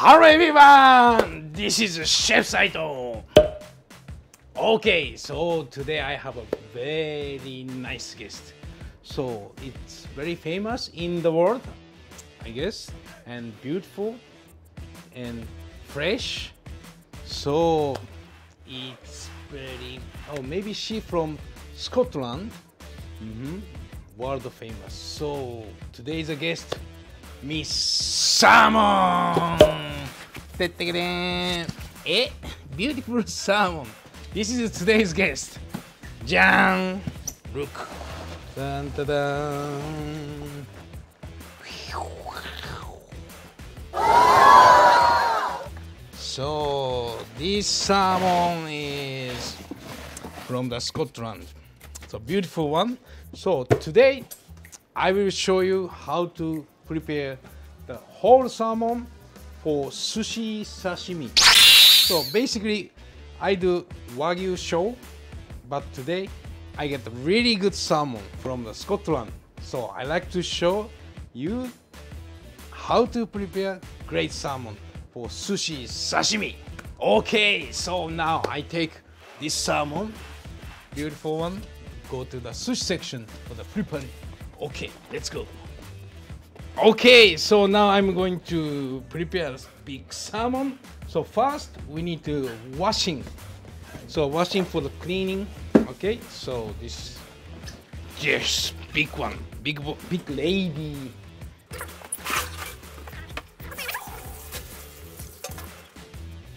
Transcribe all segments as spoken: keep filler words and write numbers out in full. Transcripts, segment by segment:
Hello everyone, this is Chef Saito. Okay, so today I have a very nice guest. So it's very famous in the world, I guess, and beautiful and fresh. So it's very, oh, maybe she from Scotland, mm-hmm. world famous. So today is a guest, Miss Salmon. Eh, beautiful salmon. This is today's guest, Jan Brooke. Dun, dun, dun. So this salmon is from the Scotland. It's a beautiful one. So today I will show you how to prepare the whole salmon for sushi sashimi. So basically, I do Wagyu show, but today I get really good salmon from the Scotland. So I like to show you how to prepare great salmon for sushi sashimi. Okay, so now I take this salmon, beautiful one, go to the sushi section for the preparing. Okay, let's go. Okay, so now I'm going to prepare big salmon. So first we need to washing. So washing for the cleaning. Okay, so this yes, big one, big big lady.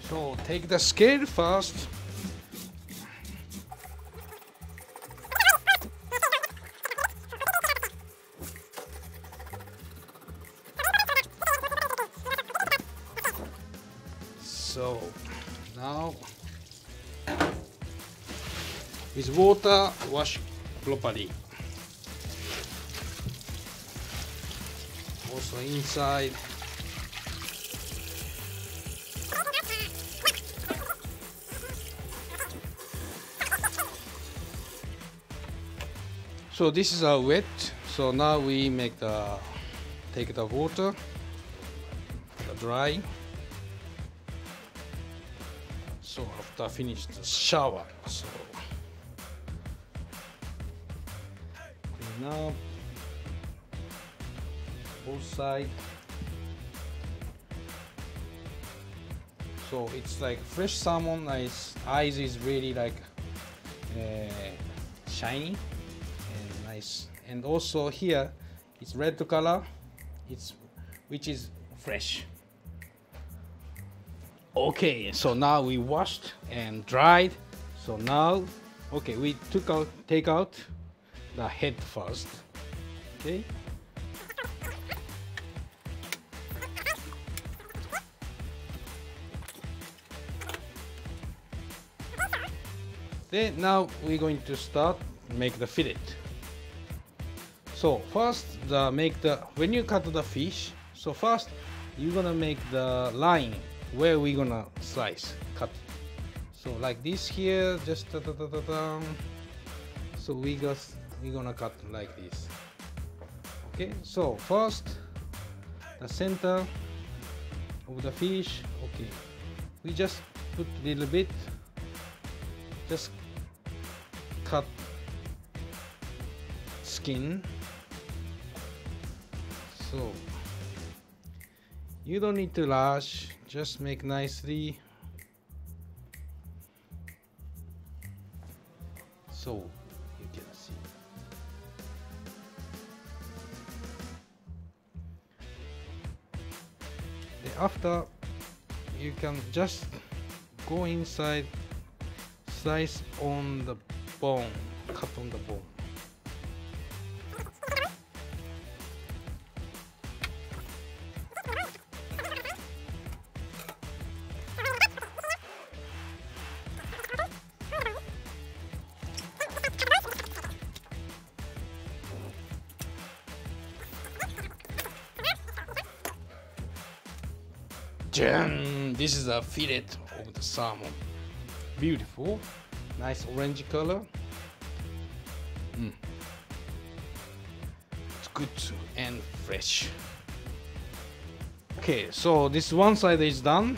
So take the scale first. So now with water wash properly. Also inside. So this is our wet. So now we make the take the water, the dry. So after I finish the shower, so clean up both sides. So it's like fresh salmon. Nice eyes is really like uh, shiny and nice. And also here it's red color. It's which is fresh. Okay, so now we washed and dried. So now, okay, we took out, take out the head first. Okay. Then now we're going to start make the fillet. So first, the make the when you cut the fish. So first, you're gonna make the line. Where we gonna slice, cut. So like this here, just da, da, da, da, da. So we just we gonna cut like this. Okay. So first, the center of the fish. Okay. We just put a little bit. Just cut skin. So you don't need to rush. Just make nicely. So you can see. Then after you can just go inside, slice on the bone, cut on the bone. This is a fillet of the salmon. Beautiful, nice orange color. Mm. It's good and fresh. Okay, so this one side is done.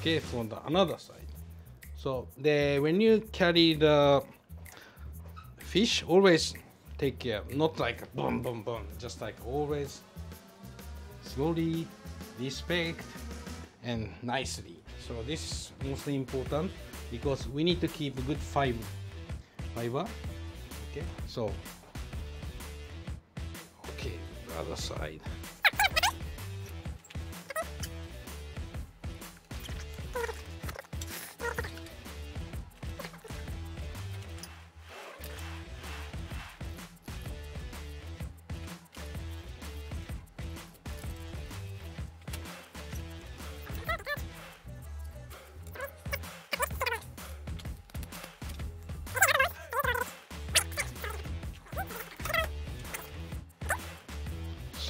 Okay, for the another side. So the when you carry the fish, always take care, not like boom boom boom, just like always slowly, respect and nicely. So this is mostly important because we need to keep good fiber. Fiber. Okay. So. Okay. The other side.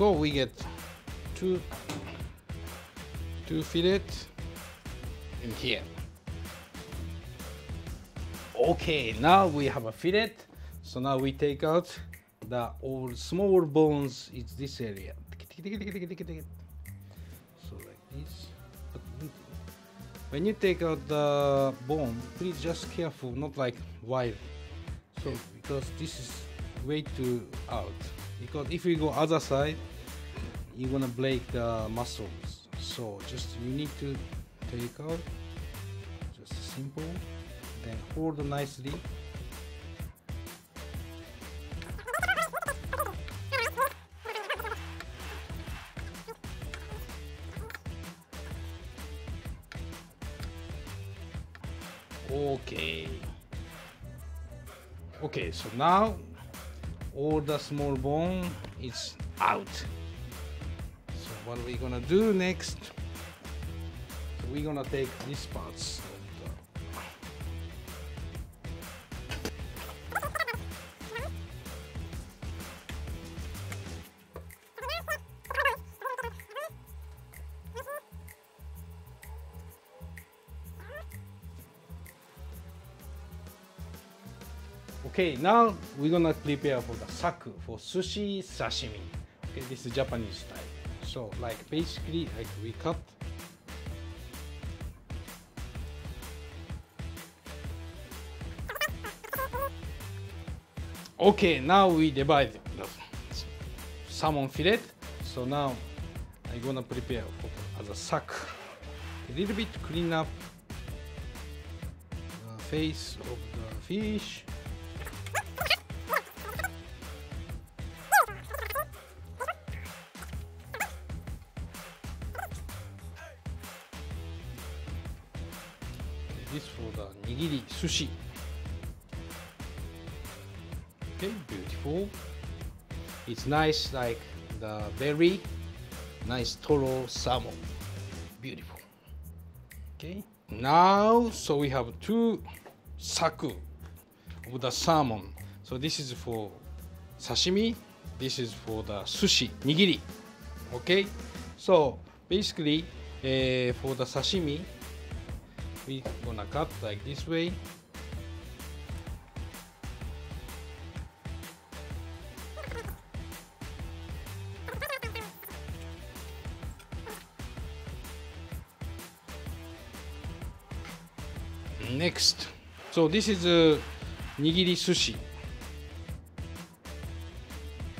So we get two, two fillets in here. Okay, now we have a fillet. So now we take out the all small bones. It's this area. So like this. When you take out the bone, please just careful, not like wild. So because this is way too out. Because if we go other side, you're gonna break the muscles. So just you need to take out, just simple, then hold nicely. Okay. Okay, so now all the small bone is out. So what are we gonna do next? So we're gonna take these parts. Okay, now we're gonna prepare for the saku, for sushi sashimi. Okay, this is Japanese style. So like basically like we cut. Okay, now we divide the salmon fillet. So now I'm gonna prepare for the saku. A little bit clean up the face of the fish. This for the nigiri sushi. Okay, beautiful. It's nice, like the very nice toro salmon. Beautiful. Okay. Now, so we have two saku of the salmon. So this is for sashimi. This is for the sushi nigiri. Okay. So basically, uh, for the sashimi, we're gonna cut like this way. Next, so this is a nigiri sushi.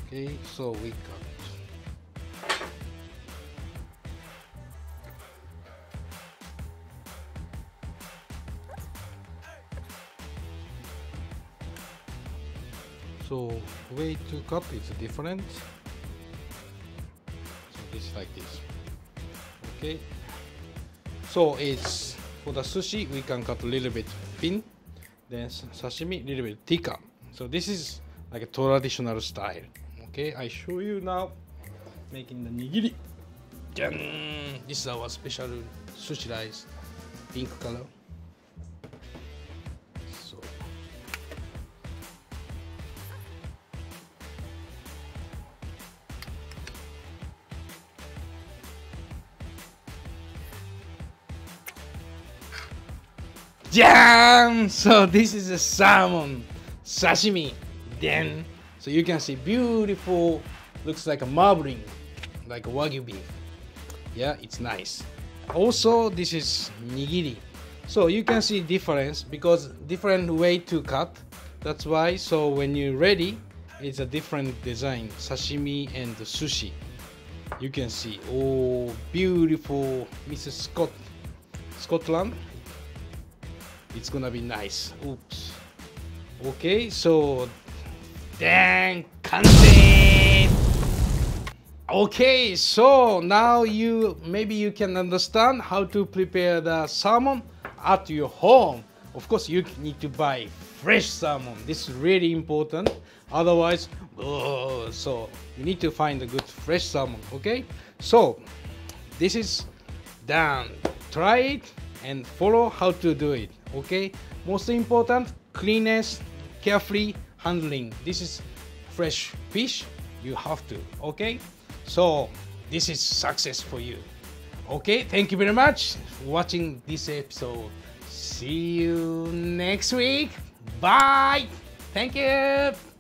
Okay, so we cut. So way to cut is different. So this like this. Okay. So it's for the sushi we can cut a little bit thin, then sashimi a little bit thicker. So this is like a traditional style. Okay, I show you now making the nigiri. Dun! This is our special sushi rice, pink color. Jam! So this is a salmon sashimi. Then, so you can see beautiful, looks like a marbling, like a Wagyu beef. Yeah, it's nice. Also, this is nigiri. So you can see difference because different way to cut. That's why, so when you're ready, it's a different design. Sashimi and sushi. You can see, oh, beautiful Missus Scott, Scotland. It's gonna be nice. Oops. Okay, so then kanzen. Okay, so now you maybe you can understand how to prepare the salmon at your home. Of course, you need to buy fresh salmon. This is really important. Otherwise, oh, so you need to find a good fresh salmon. Okay, so this is done. Try it and follow how to do it. Okay, most important, cleanness, carefully handling. This is fresh fish, you have to. Okay, so this is success for you. Okay, thank you very much for watching this episode. See you next week. Bye. Thank you.